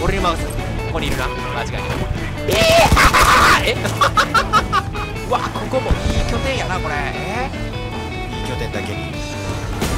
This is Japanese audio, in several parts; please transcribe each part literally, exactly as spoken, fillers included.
俺に任せて。ここにいるな、間違いない。ええわ、ここもいい拠点やな、これ。えー、いい拠点だけに。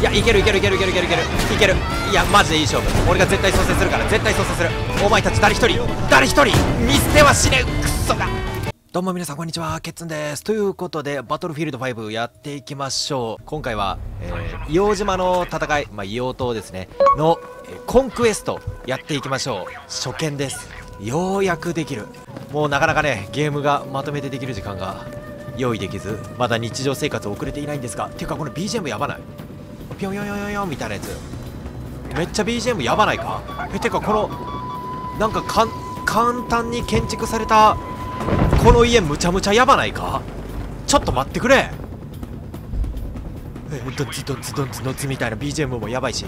いや、いけるいけるいけるいけるいけるいけるいける。いや、マジでいい勝負。俺が絶対蘇生するから、絶対蘇生する。お前たち誰一人誰一人見捨てはしねえ。クソが。どうも皆さんこんにちは、ケッツンです。ということで、バトルフィールドファイブやっていきましょう。今回は、えー、硫黄島の戦い、まあ、硫黄島ですね、の、えー、コンクエストやっていきましょう。初見です。ようやくできる。もうなかなかね、ゲームがまとめてできる時間が用意できず、まだ日常生活遅れていないんですが、ていうかこの ビージーエム やばない？ぴょんよんよんよんよんみたいなやつ。めっちゃ ビージーエム やばないか？え、てかこの、なんかかん、簡単に建築された、この家むちゃむちゃやばないか？ちょっと待ってくれ。ドツドツドツドツみたいな ビージーエム もやばいし、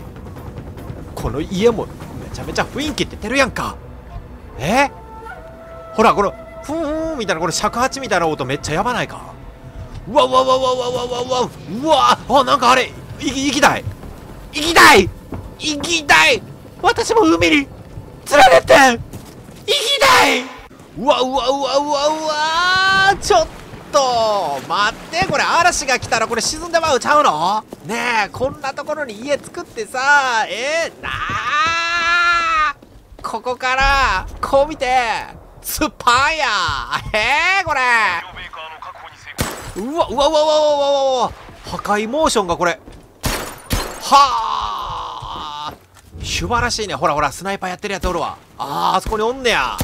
この家もめちゃめちゃ雰囲気出てるやんか。えー、ほらこのフーンみたいなこの尺八みたいな音めっちゃやばないか。うわうわうわうわうわうわうわうわ、あ、なんかあれ、いき、行きたい行きたい行きたい、私も海に連れてって行きたい。うわうわうわうわうわ、ちょっと待って、これ嵐が来たらこれ沈んでまうちゃうのねえ。こんなところに家作ってさ、えー、なあ、ここからこう見てスパンやえー、これうわうわうわうわうわうわ、破壊モーションがこれはあ素晴らしいね。ほらほらスナイパーやってるやつおるわ。あー、あそこにおんねや。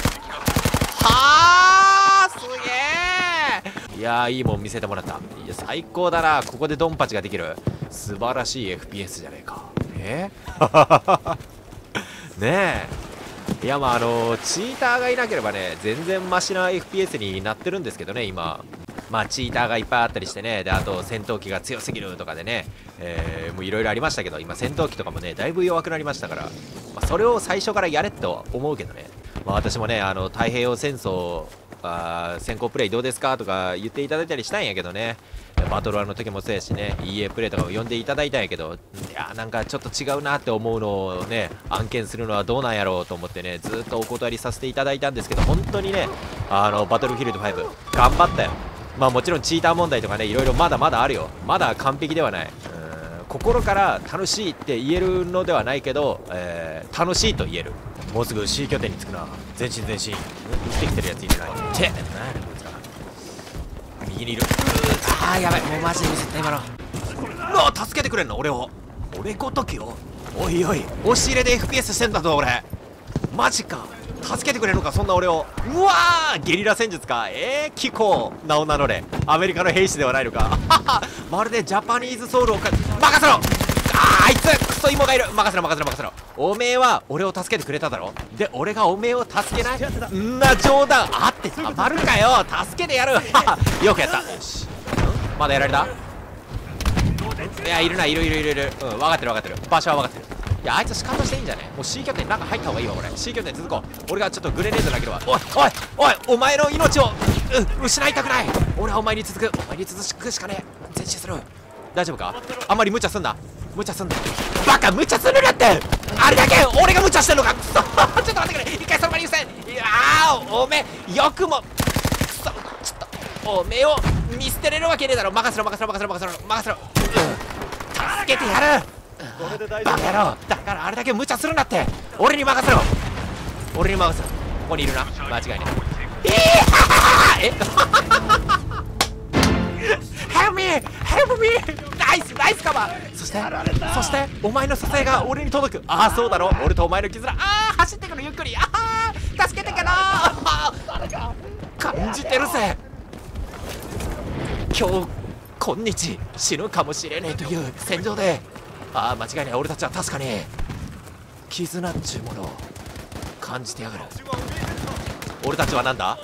はー、すげえ。いやー、いいもん見せてもらった。いや最高だな。ここでドンパチができる、素晴らしい エフピーエス じゃねえか。えねえ、いやまああのチーターがいなければね全然マシな エフピーエス になってるんですけどね今。まあチーターがいっぱいあったりしてね、であと戦闘機が強すぎるとかでね、えー、もういろいろありましたけど、今戦闘機とかもねだいぶ弱くなりましたから、まあ、それを最初からやれとは思うけどね。まあ私もね、あの太平洋戦争あ先行プレイどうですかとか言っていただいたりしたんやけどね、バトルの時もそうやしね、 イーエー プレイとかも呼んでいただいたんやけど、いやなんかちょっと違うなって思うのをね案件するのはどうなんやろうと思ってね、ずっとお断りさせていただいたんですけど、本当にねあのバトルフィールドファイブ頑張ったよ。まあもちろんチーター問題とかねいろいろまだまだあるよ。まだ完璧ではない、心から楽しいって言えるのではないけど、えー、楽しいと言える。もうすぐ C 拠点に着くな。全身全身生きてきてるやついるな。チェッ、何やねんこいつか。右にいる。ああやばい、もうマジでミスった今の。うわ、助けてくれんの俺を。俺ごときを。おいおい、押し入れで エフピーエス してんだぞ俺。マジか、助けてくれるのかそんな俺を。うわー、ゲリラ戦術か。えー、気候なお名乗れ、アメリカの兵士ではないのか。まるでジャパニーズソウルをか、任せろ。あー、あいつクソ芋がいる。任せろ任せろ任せろ。おめえは俺を助けてくれただろ、で俺がおめえを助けないんな冗談あってたまるかよ。助けてやる。よくやった。よし、まだやられた。いや、いるないるいるいるいる、うん、分かってる分かってる、場所は分かってる。いや、あいつシカトしていいんじゃね。もう C 拠点なんか入った方がいいわ。俺 C 拠点続こう。俺がちょっとグレネード投げるわ。おいおいおい、お前の命をう失いたくない。俺はお前に続く、お前に続くしかねえ。前進する。大丈夫か、あんまり無茶すんな無茶すんなバカ、無茶するなって。あれだけ俺が無茶してんのかくそ。ちょっと待ってくれ、一回その場に優先。いやー、おめえよくもくそ、ちょっとおめえを見捨てれるわけねえだろ。任せろ任せろ任せろ任せろ任せろ、うん、助けてやる。これで大丈夫だろ。だからあれだけ無茶するなって。俺に任せろ俺に任せろ。ここにいるな、間違いない。えっヘルミーヘルミー、ナイスナイスカバー。そしてそしてお前の支えが俺に届く。ああそうだろ、俺とお前の絆。ああ走ってくる、ゆっくり。ああ助けてかなー、感じてるぜ。今日今日死ぬかもしれねえという戦場で、ああ間違いない、俺たちは確かに絆っちゅうものを感じてやがる。俺たちはなんだ、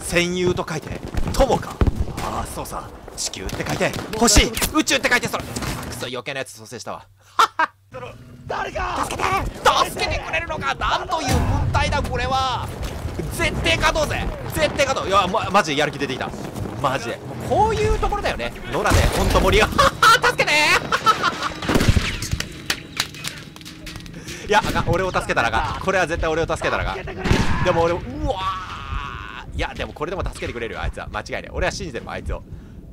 戦友と書いて友か。ああそうさ、地球って書いて星、宇宙って書いてそれ。クソ余計なやつ蘇生したわ。誰か助けて助けてくれるのか。なんという物体だこれは。絶対勝とうぜ、絶対勝とう。いや、ま、マジでやる気出てきた。マジでこういうところだよね、野良でほんと森が。助けていやあかん、俺を助けたらあかん、これは絶対俺を助けたらあかん。でも俺もうわー、いやでもこれでも助けてくれるよあいつは、間違いない。俺は信じてるもん、あいつを、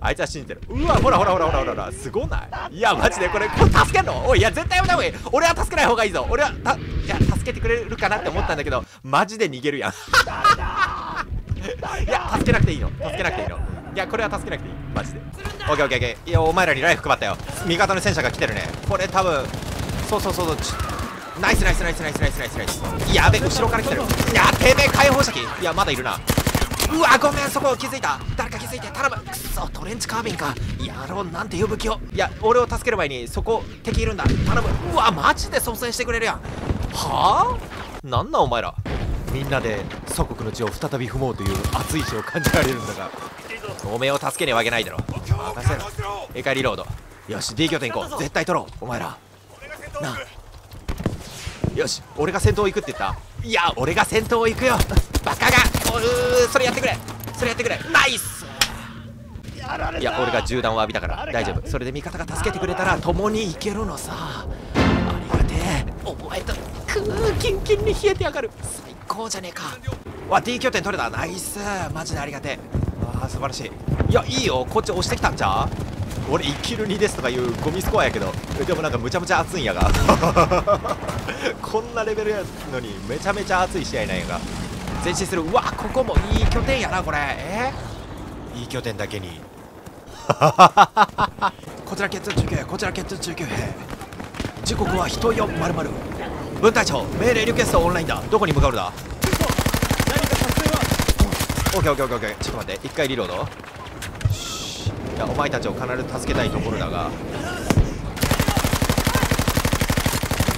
あいつは信じてる。うわほらほらほらほらほらほら、すごない？いやマジでこれ、これ助けんの？おい、いや絶対やめた方がいい、俺は助けない方がいいぞ。俺はた、いや助けてくれるかなって思ったんだけど、マジで逃げるやんいや助けなくていいの、助けなくていいの、いやこれは助けなくていいマジで。オッケーオッケーオッケー。いやお前らにライフ配ったよ、味方の戦車が来てるねこれ多分。そうそうそうそう、ナイスナイスナイスナイスナイスナイスナイス。やべ後ろから来てる、いやてめえ解放射器、いやまだいるな。うわごめん、そこ気づいた、誰か気づいて、頼む。くそトレンチカービンか、やろうなんていう武器を。いや俺を助ける前にそこ敵いるんだ、頼む。うわマジで蘇生してくれるやん。はあなんなんお前ら、みんなで祖国の地を再び踏もうという熱い意志を感じられるんだが、おめえを助けにはあげないだろ。任せろ。えかいリロード。よし D 拠点行こう、絶対取ろうお前らな。よし俺が先頭行くって言った、いや俺が先頭行くよバカが。おうそれやってくれ、それやってくれ、ナイス。いや俺が銃弾を浴びたから大丈夫、それで味方が助けてくれたら共に行けるのさ。ありがてえ、お前とくーキンキンに冷えてやがる、最高じゃねえか。わ D 拠点取れた、ナイスマジでありがてえ、あー素晴らしい。いやいいよ、こっち押してきたんちゃう。俺生きるにですとかいうゴミスコアやけど、でもなんかむちゃむちゃ熱いんやがこんなレベルやのにめちゃめちゃ熱い試合なんやが、前進する。うわここもいい拠点やなこれ、えー、いい拠点だけにこちら血中級兵、こちら血中級兵、時刻は人よんまるまる、分隊長命令リクエストオンラインだ、どこに向かうんだ。オッケーオッケーオッケー、ちょっと待って、一回リロード。いやお前たちを必ず助けたいところだが、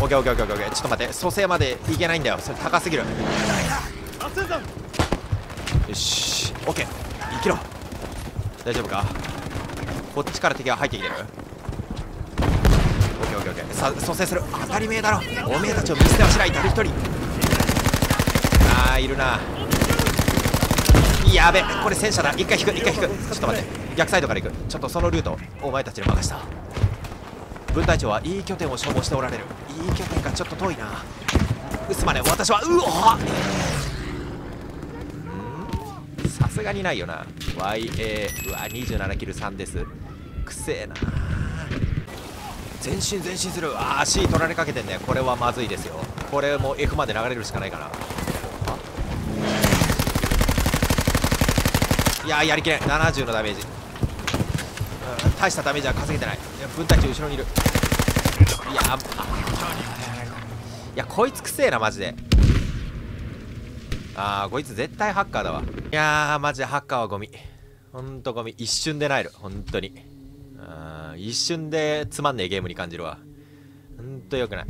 オッケーオッケーオッケーオッケー。ちょっと待って、蘇生までいけないんだよ、それ高すぎる。よしオッケー、生きろ。大丈夫か、こっちから敵が入ってきてる。オッケーオッケーオッケー。さ蘇生する、当たり前だろ、おめえたちを見捨てはしない誰一人。あーいるな、やべこれ戦車だ、一回引く一回引く。ちょっと待って、逆サイドから行く、ちょっとそのルートお前たちに任した。分隊長はいい拠点を消耗しておられる、いい拠点がちょっと遠いな。うすまね、私はうおはさすがにないよな。 ワイエー うわにじゅうななキルさんです、くせえな。前進前進する、あー C 取られかけてんね、これはまずいですよ。これも F まで流れるしかないかな。いやーやりきれん、ななじゅうのダメージ、うん、大したダメージは稼げてない。いや分隊長後ろにいる、いやあいやこいつくせえなマジで。ああこいつ絶対ハッカーだわ。いやーマジでハッカーはゴミ、ほんとゴミ、一瞬で萎えるほんとに。あ一瞬でつまんねえゲームに感じるわ、ほんとよくない。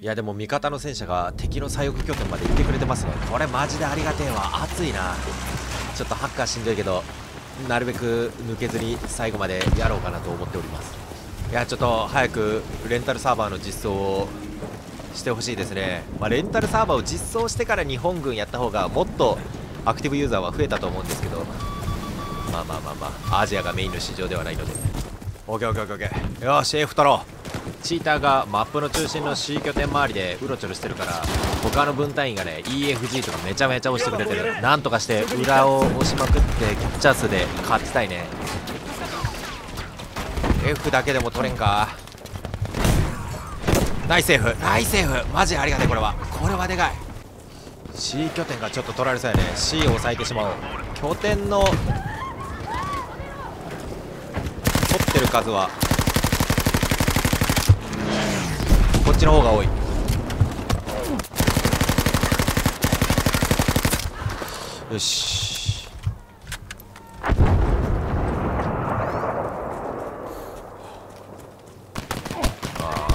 いやでも味方の戦車が敵の左翼拠点まで行ってくれてますね、これマジでありがてえわ。熱いな、ちょっとハッカーしんどいけどなるべく抜けずに最後までやろうかなと思っております。いやちょっと早くレンタルサーバーの実装をしてほしいですね、まあ、レンタルサーバーを実装してから日本軍やった方がもっとアクティブユーザーは増えたと思うんですけど、まあまあまあまあアジアがメインの市場ではないので。 オーケーオーケーオーケー よし エフ 取ろう。チーターがマップの中心の C 拠点周りでうろちょろしてるから、他の分隊員がね イーエフジー とかめちゃめちゃ押してくれてる。なんとかして裏を押しまくってキャッチャー数で勝ちたいね。 F だけでも取れんか。ナイス F ナイス F マジありがたい、これはこれはでかい。 C 拠点がちょっと取られそうやね、 C を抑えてしまおう。拠点の取ってる数はこっちの方が多い。よしあーやばい。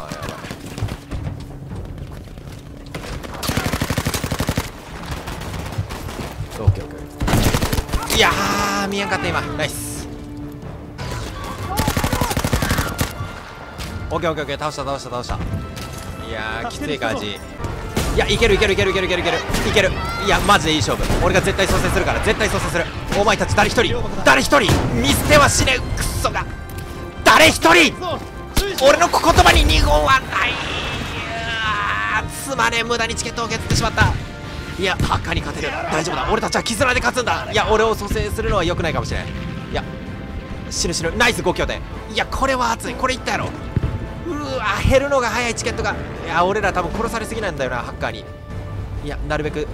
オッケーオッケー。いやー見えんかった今、ナイス。オッケーオッケーオッケー、倒した倒した倒した。いやーきつい感じ、いやいけるいけるいけるいけるいけるいけるいける。いやマジでいい勝負、俺が絶対蘇生するから絶対蘇生する。お前たち誰一人誰一人見捨てはしねえ、クソが誰一人。俺の言葉に二言はない。すまねえ、無駄にチケットを削ってしまった。いや、バカに勝てる。大丈夫だ、俺たちは絆で勝つんだ。いや、俺を蘇生するのは良くないかもしれん。いや、死ぬ死ぬ。ナイスご兄弟。いや、これは熱い。これいったやろ。うわ、減るのが早いチケットが。いや、俺ら多分殺されすぎなんだよな、ハッカーに。いや、なるべく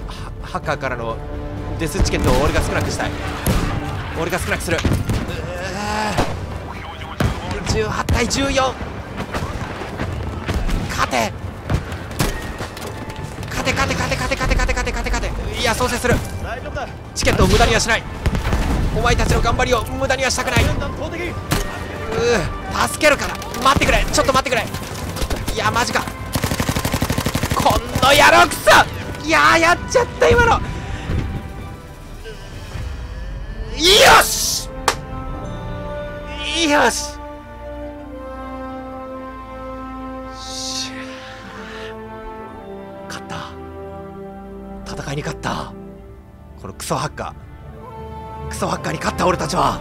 ハッカーからのデスチケットを俺が少なくしたい。俺が少なくする。うー、じゅうはちたいじゅうよん。勝て勝て勝て勝て勝て勝て勝て勝て勝て勝て。いや、創生する。チケットを無駄にはしない。お前たちの頑張りを無駄にはしたくない。うー、助けるから待ってくれ、ちょっと待ってくれ。いや、マジか、この野郎くそ。いやー、やっちゃった今の。よしよし、勝った、戦いに勝った。このクソハッカー、クソハッカーに勝った俺たちは。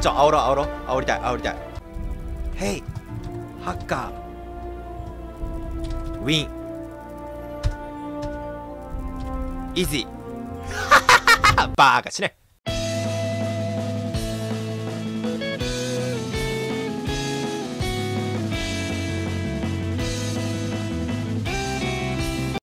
ちょ、煽ろう煽ろう、煽りたい煽りたい。ヘイハッカーウィンイージー。バーカしね。